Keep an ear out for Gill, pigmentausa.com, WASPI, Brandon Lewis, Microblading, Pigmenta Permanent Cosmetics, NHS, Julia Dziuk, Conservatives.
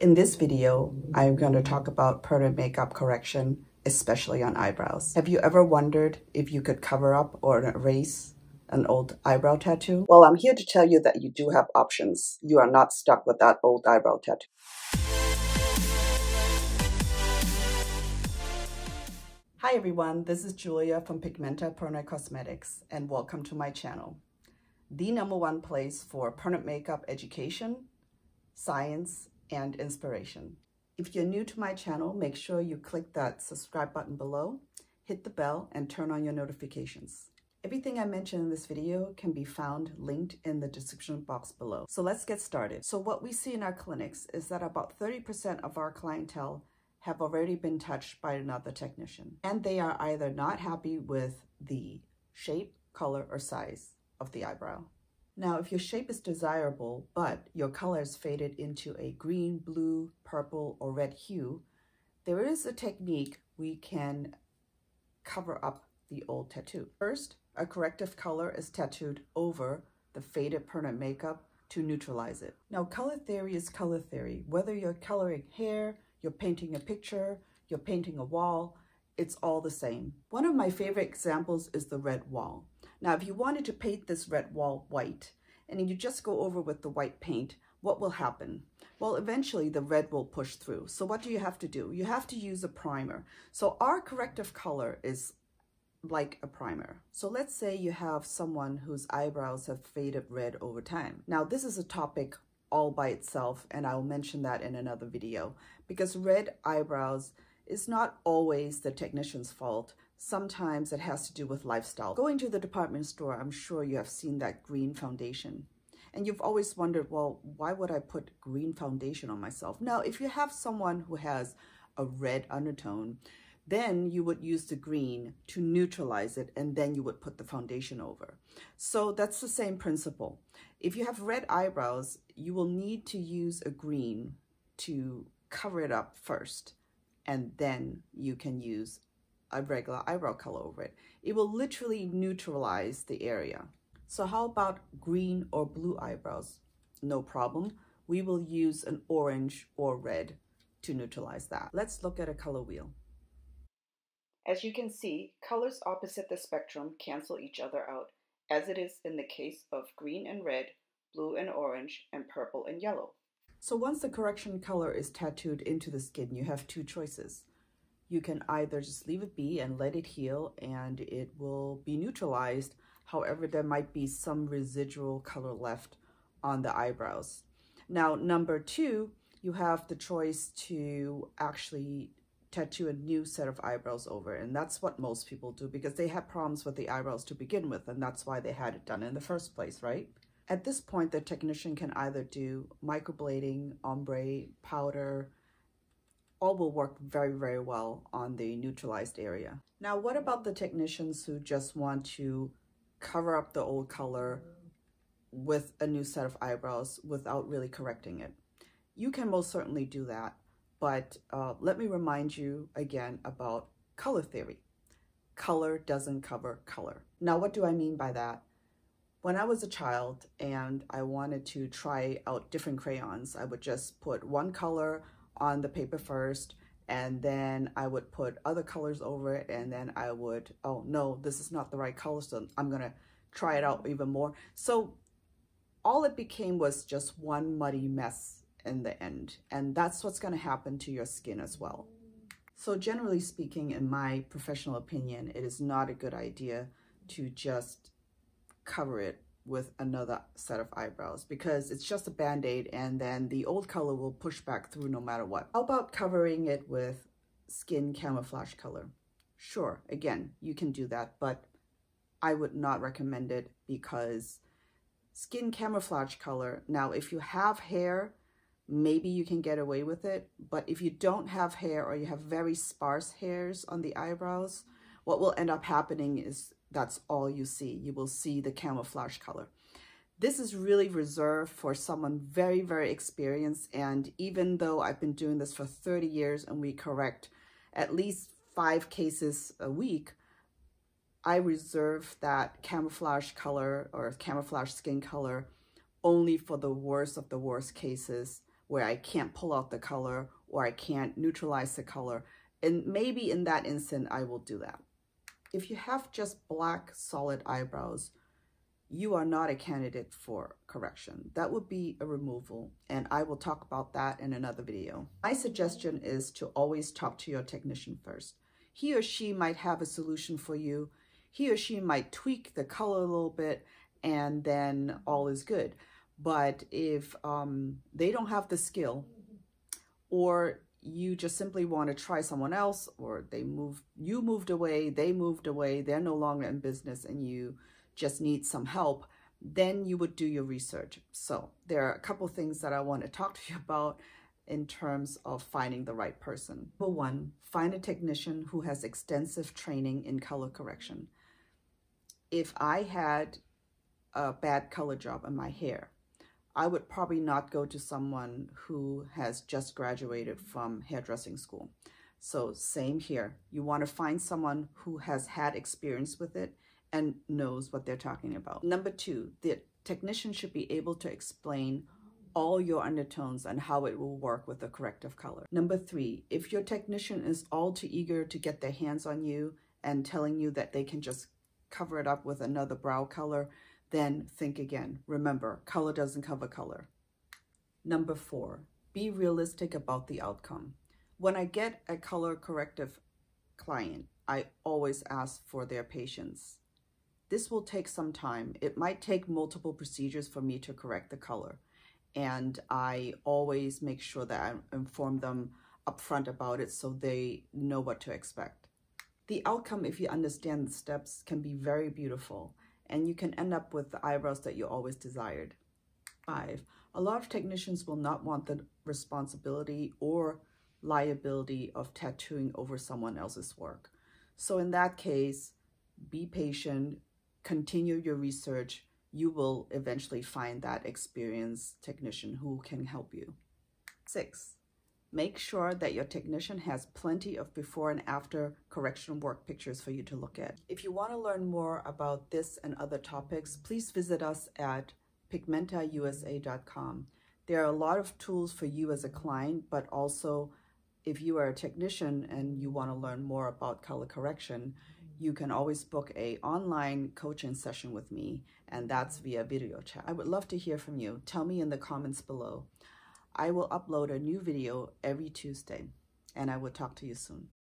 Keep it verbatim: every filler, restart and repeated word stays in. In this video, I'm going to talk about permanent makeup correction, especially on eyebrows. Have you ever wondered if you could cover up or erase an old eyebrow tattoo? Well, I'm here to tell you that you do have options. You are not stuck with that old eyebrow tattoo. Hi everyone, this is Julia from Pigmenta Permanent Cosmetics and welcome to my channel. The number one place for permanent makeup education, science, and inspiration. If you're new to my channel, make sure you click that subscribe button below, hit the bell, and turn on your notifications. Everything I mentioned in this video can be found linked in the description box below. So let's get started. So what we see in our clinics is that about thirty percent of our clientele have already been touched by another technician, and they are either not happy with the shape, color, or size of the eyebrow. Now, if your shape is desirable, but your color is faded into a green, blue, purple, or red hue, there is a technique we can cover up the old tattoo. First, a corrective color is tattooed over the faded permanent makeup to neutralize it. Now, color theory is color theory. Whether you're coloring hair, you're painting a picture, you're painting a wall, it's all the same. One of my favorite examples is the red wall. Now, if you wanted to paint this red wall white, and you just go over with the white paint, what will happen? Well, eventually the red will push through. So what do you have to do? You have to use a primer. So our corrective color is like a primer. So let's say you have someone whose eyebrows have faded red over time. Now, this is a topic all by itself, and I'll mention that in another video, because red eyebrows is not always the technician's fault. Sometimes it has to do with lifestyle. Going to the department store, I'm sure you have seen that green foundation. And you've always wondered, well, why would I put green foundation on myself? Now, if you have someone who has a red undertone, then you would use the green to neutralize it, and then you would put the foundation over. So that's the same principle. If you have red eyebrows, you will need to use a green to cover it up first, and then you can use a regular eyebrow color over it. It will literally neutralize the area. So how about green or blue eyebrows? No problem. We will use an orange or red to neutralize that. Let's look at a color wheel. As you can see, colors opposite the spectrum cancel each other out, as it is in the case of green and red, blue and orange, and purple and yellow. So once the correction color is tattooed into the skin, you have two choices. You can either just leave it be and let it heal, and it will be neutralized. However, there might be some residual color left on the eyebrows. Now, number two, you have the choice to actually tattoo a new set of eyebrows over, and that's what most people do, because they had problems with the eyebrows to begin with, and that's why they had it done in the first place, right? At this point, the technician can either do microblading, ombre, powder. All will work very, very well on the neutralized area. Now, what about the technicians who just want to cover up the old color with a new set of eyebrows without really correcting it? You can most certainly do that. But uh, let me remind you again about color theory. Color doesn't cover color. Now, what do I mean by that? When I was a child and I wanted to try out different crayons, I would just put one color on the paper first, and then I would put other colors over it, and then I would, oh no, this is not the right color, so I'm gonna try it out even more. So all it became was just one muddy mess in the end, and that's what's going to happen to your skin as well. So generally speaking, in my professional opinion, it is not a good idea to just cover it with another set of eyebrows, because it's just a band-aid, and then the old color will push back through no matter what. How about covering it with skin camouflage color? Sure, again, you can do that, but I would not recommend it, because skin camouflage color, now if you have hair, maybe you can get away with it, but if you don't have hair or you have very sparse hairs on the eyebrows, what will end up happening is that's all you see. You will see the camouflage color. This is really reserved for someone very, very experienced, and even though I've been doing this for thirty years and we correct at least five cases a week, I reserve that camouflage color or camouflage skin color only for the worst of the worst cases, where I can't pull out the color or I can't neutralize the color. And maybe in that instant, I will do that. If you have just black solid eyebrows, you are not a candidate for correction. That would be a removal, and I will talk about that in another video. My suggestion is to always talk to your technician first. He or she might have a solution for you. He or she might tweak the color a little bit, and then all is good. But if um, they don't have the skill, or you just simply want to try someone else, or they move, you moved away, they moved away, they're no longer in business, and you just need some help, then you would do your research. So there are a couple things that I want to talk to you about in terms of finding the right person. Number one, find a technician who has extensive training in color correction. If I had a bad color job in my hair, I would probably not go to someone who has just graduated from hairdressing school. So same here. You want to find someone who has had experience with it and knows what they're talking about. Number two, the technician should be able to explain all your undertones and how it will work with the corrective color. Number three, if your technician is all too eager to get their hands on you and telling you that they can just cover it up with another brow color, then think again. Remember, color doesn't cover color. Number four, be realistic about the outcome. When I get a color corrective client, I always ask for their patience. This will take some time. It might take multiple procedures for me to correct the color. And I always make sure that I inform them upfront about it so they know what to expect. The outcome, if you understand the steps, can be very beautiful, and you can end up with the eyebrows that you always desired. Five, a lot of technicians will not want the responsibility or liability of tattooing over someone else's work. So in that case, be patient, continue your research. You will eventually find that experienced technician who can help you. Six, make sure that your technician has plenty of before and after correction work pictures for you to look at. If you want to learn more about this and other topics, please visit us at pigmenta u s a dot com. There are a lot of tools for you as a client, but also if you are a technician and you want to learn more about color correction, you can always book an online coaching session with me, and that's via video chat. I would love to hear from you. Tell me in the comments below. I will upload a new video every Tuesday, and I will talk to you soon.